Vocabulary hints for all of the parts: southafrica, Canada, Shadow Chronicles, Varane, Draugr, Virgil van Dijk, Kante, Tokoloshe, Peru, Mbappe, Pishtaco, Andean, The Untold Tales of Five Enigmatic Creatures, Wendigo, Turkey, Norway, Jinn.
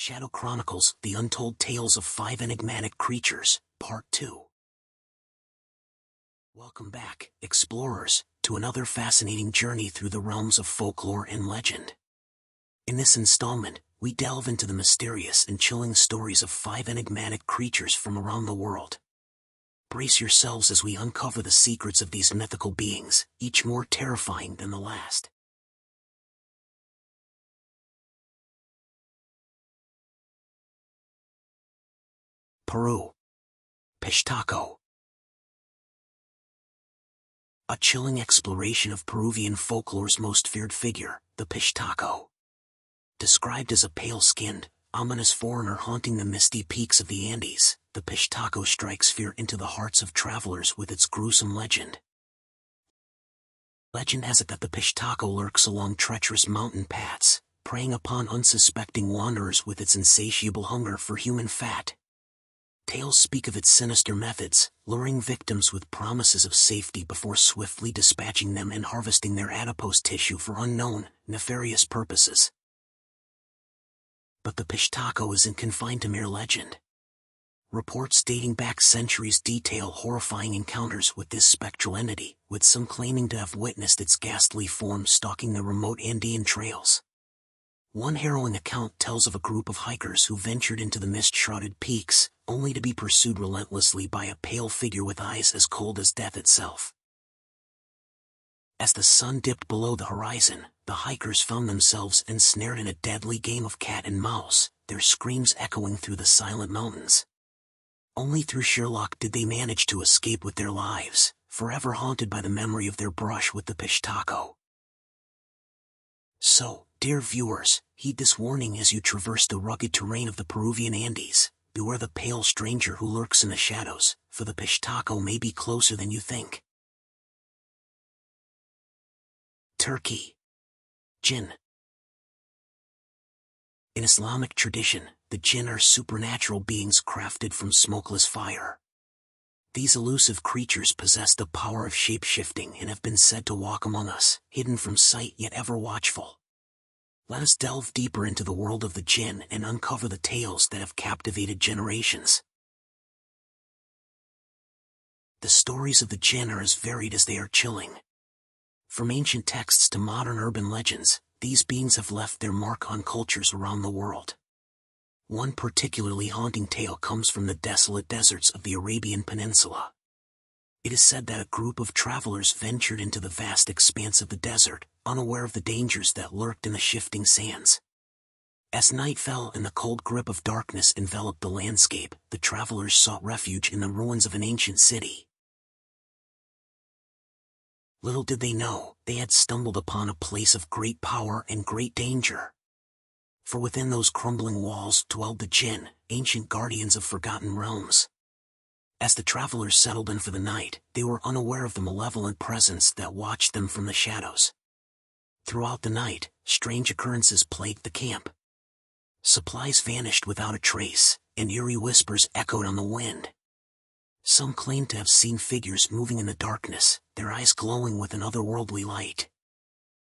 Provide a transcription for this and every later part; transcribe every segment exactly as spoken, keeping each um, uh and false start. Shadow Chronicles, The Untold Tales of Five Enigmatic Creatures, Part two. Welcome back, explorers, to another fascinating journey through the realms of folklore and legend. In this installment, we delve into the mysterious and chilling stories of five enigmatic creatures from around the world. Brace yourselves as we uncover the secrets of these mythical beings, each more terrifying than the last. Peru. Pishtaco. A chilling exploration of Peruvian folklore's most feared figure, the Pishtaco. Described as a pale-skinned, ominous foreigner haunting the misty peaks of the Andes, the Pishtaco strikes fear into the hearts of travelers with its gruesome legend. Legend has it that the Pishtaco lurks along treacherous mountain paths, preying upon unsuspecting wanderers with its insatiable hunger for human fat. Tales speak of its sinister methods, luring victims with promises of safety before swiftly dispatching them and harvesting their adipose tissue for unknown, nefarious purposes. But the Pishtaco isn't confined to mere legend. Reports dating back centuries detail horrifying encounters with this spectral entity, with some claiming to have witnessed its ghastly form stalking the remote Andean trails. One harrowing account tells of a group of hikers who ventured into the mist-shrouded peaks, only to be pursued relentlessly by a pale figure with eyes as cold as death itself. As the sun dipped below the horizon, the hikers found themselves ensnared in a deadly game of cat and mouse, their screams echoing through the silent mountains. Only through sheer luck did they manage to escape with their lives, forever haunted by the memory of their brush with the Pishtaco. So, dear viewers, heed this warning as you traverse the rugged terrain of the Peruvian Andes. Beware the pale stranger who lurks in the shadows, for the Pishtaco may be closer than you think. Turkey. Jinn. In Islamic tradition, the jinn are supernatural beings crafted from smokeless fire. These elusive creatures possess the power of shape-shifting and have been said to walk among us, hidden from sight yet ever watchful. Let us delve deeper into the world of the jinn and uncover the tales that have captivated generations. The stories of the jinn are as varied as they are chilling. From ancient texts to modern urban legends, these beings have left their mark on cultures around the world. One particularly haunting tale comes from the desolate deserts of the Arabian Peninsula. It is said that a group of travelers ventured into the vast expanse of the desert, unaware of the dangers that lurked in the shifting sands. As night fell and the cold grip of darkness enveloped the landscape, the travelers sought refuge in the ruins of an ancient city. Little did they know, they had stumbled upon a place of great power and great danger. For within those crumbling walls dwelled the Jinn, ancient guardians of forgotten realms. As the travelers settled in for the night, they were unaware of the malevolent presence that watched them from the shadows. Throughout the night, strange occurrences plagued the camp. Supplies vanished without a trace, and eerie whispers echoed on the wind. Some claimed to have seen figures moving in the darkness, their eyes glowing with an otherworldly light.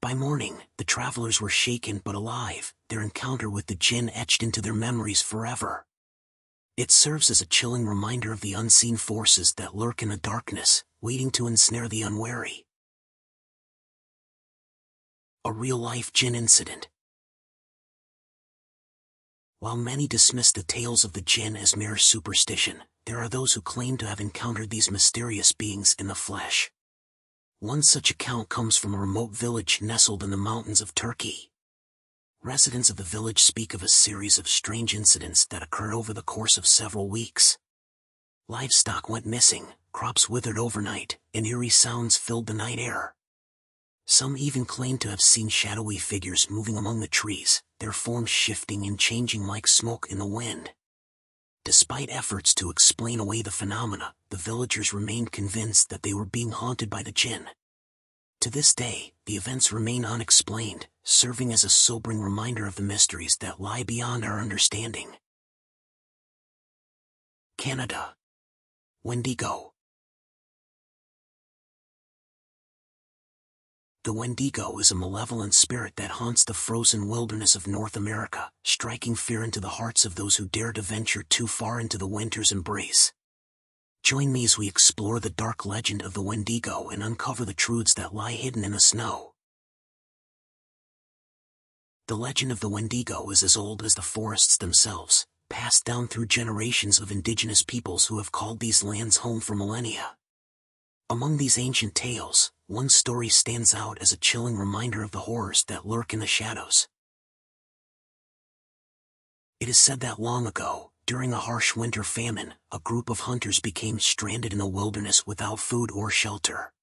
By morning, the travelers were shaken but alive, their encounter with the jinn etched into their memories forever. It serves as a chilling reminder of the unseen forces that lurk in the darkness, waiting to ensnare the unwary. A real-life jinn incident. While many dismiss the tales of the jinn as mere superstition, there are those who claim to have encountered these mysterious beings in the flesh. One such account comes from a remote village nestled in the mountains of Turkey. Residents of the village speak of a series of strange incidents that occurred over the course of several weeks. Livestock went missing, crops withered overnight, and eerie sounds filled the night air. Some even claimed to have seen shadowy figures moving among the trees, their forms shifting and changing like smoke in the wind. Despite efforts to explain away the phenomena, the villagers remained convinced that they were being haunted by the jinn. To this day, the events remain unexplained, serving as a sobering reminder of the mysteries that lie beyond our understanding. Canada. Wendigo. The Wendigo is a malevolent spirit that haunts the frozen wilderness of North America, striking fear into the hearts of those who dare to venture too far into the winter's embrace. Join me as we explore the dark legend of the Wendigo and uncover the truths that lie hidden in the snow. The legend of the Wendigo is as old as the forests themselves, passed down through generations of indigenous peoples who have called these lands home for millennia. Among these ancient tales, one story stands out as a chilling reminder of the horrors that lurk in the shadows. It is said that long ago, during a harsh winter famine, a group of hunters became stranded in the wilderness without food or shelter.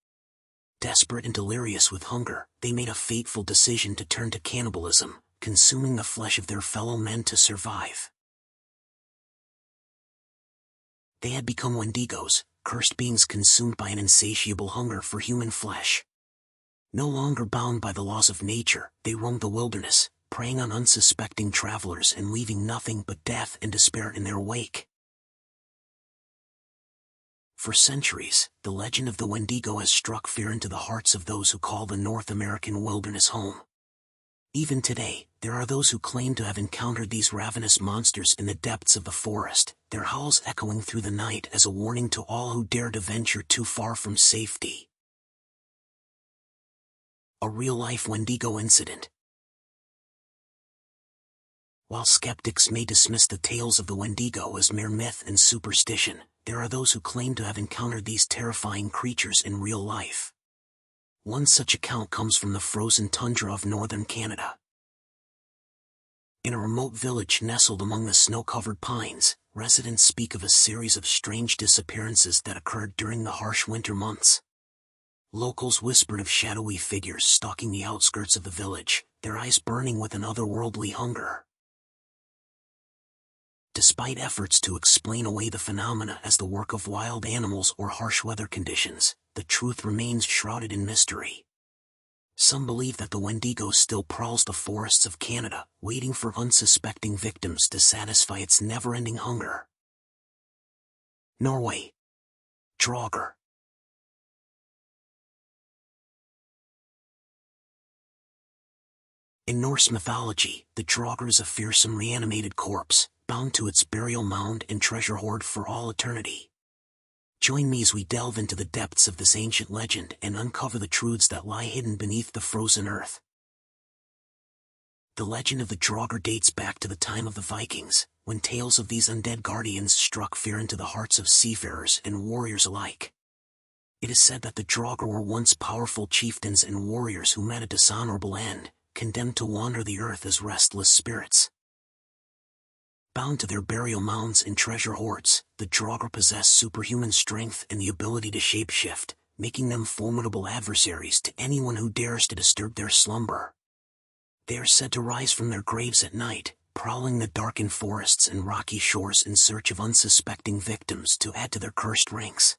Desperate and delirious with hunger, they made a fateful decision to turn to cannibalism, consuming the flesh of their fellow men to survive. They had become Wendigos, cursed beings consumed by an insatiable hunger for human flesh. No longer bound by the laws of nature, they roamed the wilderness, preying on unsuspecting travelers and leaving nothing but death and despair in their wake. For centuries, the legend of the Wendigo has struck fear into the hearts of those who call the North American wilderness home. Even today, there are those who claim to have encountered these ravenous monsters in the depths of the forest, their howls echoing through the night as a warning to all who dare to venture too far from safety. A real-life Wendigo incident. While skeptics may dismiss the tales of the Wendigo as mere myth and superstition, there are those who claim to have encountered these terrifying creatures in real life. One such account comes from the frozen tundra of northern Canada. In a remote village nestled among the snow-covered pines, residents speak of a series of strange disappearances that occurred during the harsh winter months. Locals whispered of shadowy figures stalking the outskirts of the village, their eyes burning with an otherworldly hunger. Despite efforts to explain away the phenomena as the work of wild animals or harsh weather conditions, the truth remains shrouded in mystery. Some believe that the Wendigo still prowls the forests of Canada, waiting for unsuspecting victims to satisfy its never-ending hunger. Norway. Draugr. In Norse mythology, the Draugr is a fearsome reanimated corpse, bound to its burial mound and treasure hoard for all eternity. Join me as we delve into the depths of this ancient legend and uncover the truths that lie hidden beneath the frozen earth. The legend of the Draugr dates back to the time of the Vikings, when tales of these undead guardians struck fear into the hearts of seafarers and warriors alike. It is said that the Draugr were once powerful chieftains and warriors who met a dishonorable end, condemned to wander the earth as restless spirits. Bound to their burial mounds and treasure hoards, the Draugr possess superhuman strength and the ability to shapeshift, making them formidable adversaries to anyone who dares to disturb their slumber. They are said to rise from their graves at night, prowling the darkened forests and rocky shores in search of unsuspecting victims to add to their cursed ranks.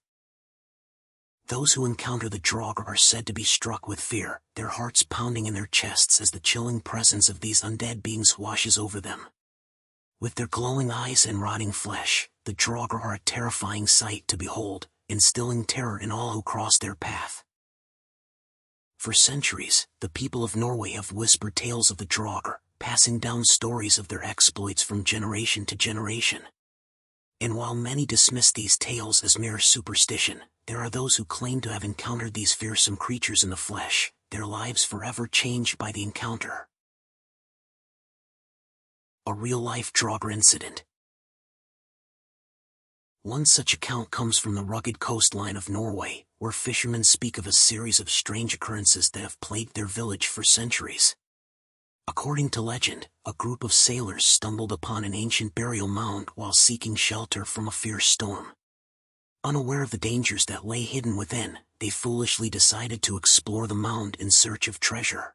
Those who encounter the Draugr are said to be struck with fear, their hearts pounding in their chests as the chilling presence of these undead beings washes over them. With their glowing eyes and rotting flesh, the Draugr are a terrifying sight to behold, instilling terror in all who cross their path. For centuries, the people of Norway have whispered tales of the Draugr, passing down stories of their exploits from generation to generation. And while many dismiss these tales as mere superstition, there are those who claim to have encountered these fearsome creatures in the flesh, their lives forever changed by the encounter. A real-life Draugr incident. One such account comes from the rugged coastline of Norway, where fishermen speak of a series of strange occurrences that have plagued their village for centuries. According to legend, a group of sailors stumbled upon an ancient burial mound while seeking shelter from a fierce storm. Unaware of the dangers that lay hidden within, they foolishly decided to explore the mound in search of treasure.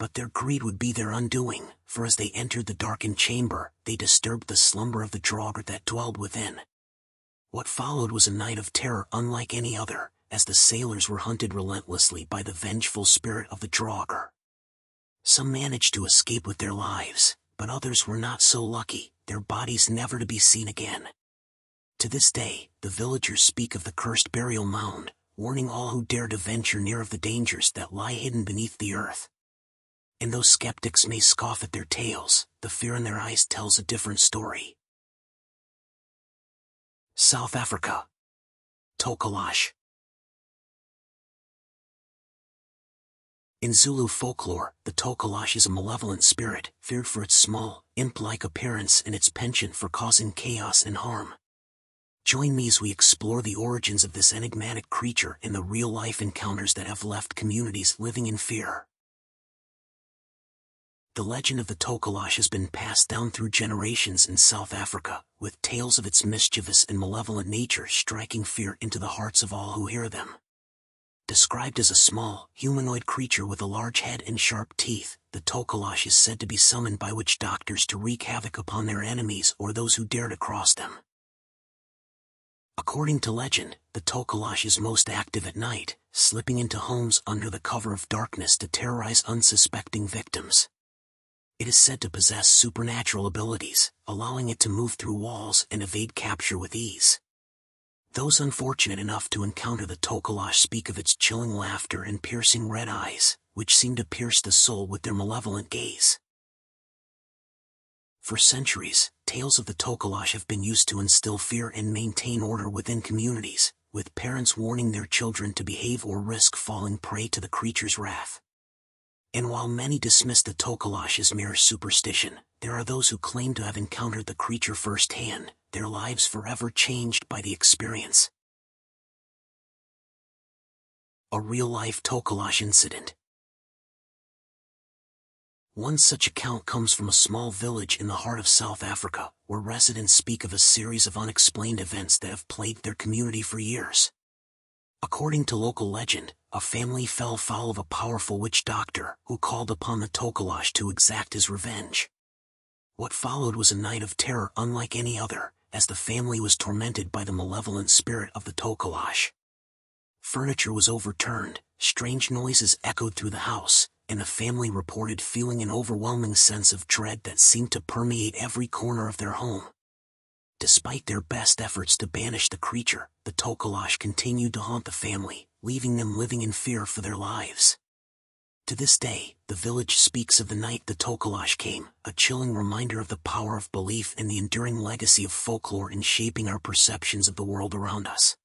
But their greed would be their undoing, for as they entered the darkened chamber, they disturbed the slumber of the Draugr that dwelled within. What followed was a night of terror unlike any other, as the sailors were hunted relentlessly by the vengeful spirit of the Draugr. Some managed to escape with their lives, but others were not so lucky, their bodies never to be seen again. To this day, the villagers speak of the cursed burial mound, warning all who dare to venture near of the dangers that lie hidden beneath the earth. And though skeptics may scoff at their tales, the fear in their eyes tells a different story. South Africa. Tokoloshe. In Zulu folklore, the Tokoloshe is a malevolent spirit, feared for its small, imp-like appearance and its penchant for causing chaos and harm. Join me as we explore the origins of this enigmatic creature and the real-life encounters that have left communities living in fear. The legend of the Tokoloshe has been passed down through generations in South Africa, with tales of its mischievous and malevolent nature striking fear into the hearts of all who hear them. Described as a small, humanoid creature with a large head and sharp teeth, the Tokoloshe is said to be summoned by witch doctors to wreak havoc upon their enemies or those who dare to cross them. According to legend, the Tokoloshe is most active at night, slipping into homes under the cover of darkness to terrorize unsuspecting victims. It is said to possess supernatural abilities, allowing it to move through walls and evade capture with ease. Those unfortunate enough to encounter the Tokoloshe speak of its chilling laughter and piercing red eyes, which seem to pierce the soul with their malevolent gaze. For centuries, tales of the Tokoloshe have been used to instill fear and maintain order within communities, with parents warning their children to behave or risk falling prey to the creature's wrath. And while many dismiss the Tokoloshe as mere superstition, there are those who claim to have encountered the creature firsthand, their lives forever changed by the experience. A real-life Tokoloshe incident. One such account comes from a small village in the heart of South Africa, where residents speak of a series of unexplained events that have plagued their community for years. According to local legend, a family fell foul of a powerful witch doctor who called upon the Tokoloshe to exact his revenge. What followed was a night of terror unlike any other, as the family was tormented by the malevolent spirit of the Tokoloshe. Furniture was overturned, strange noises echoed through the house, and the family reported feeling an overwhelming sense of dread that seemed to permeate every corner of their home. Despite their best efforts to banish the creature, the Tokoloshe continued to haunt the family, leaving them living in fear for their lives. To this day, the village speaks of the night the Tokoloshe came, a chilling reminder of the power of belief and the enduring legacy of folklore in shaping our perceptions of the world around us.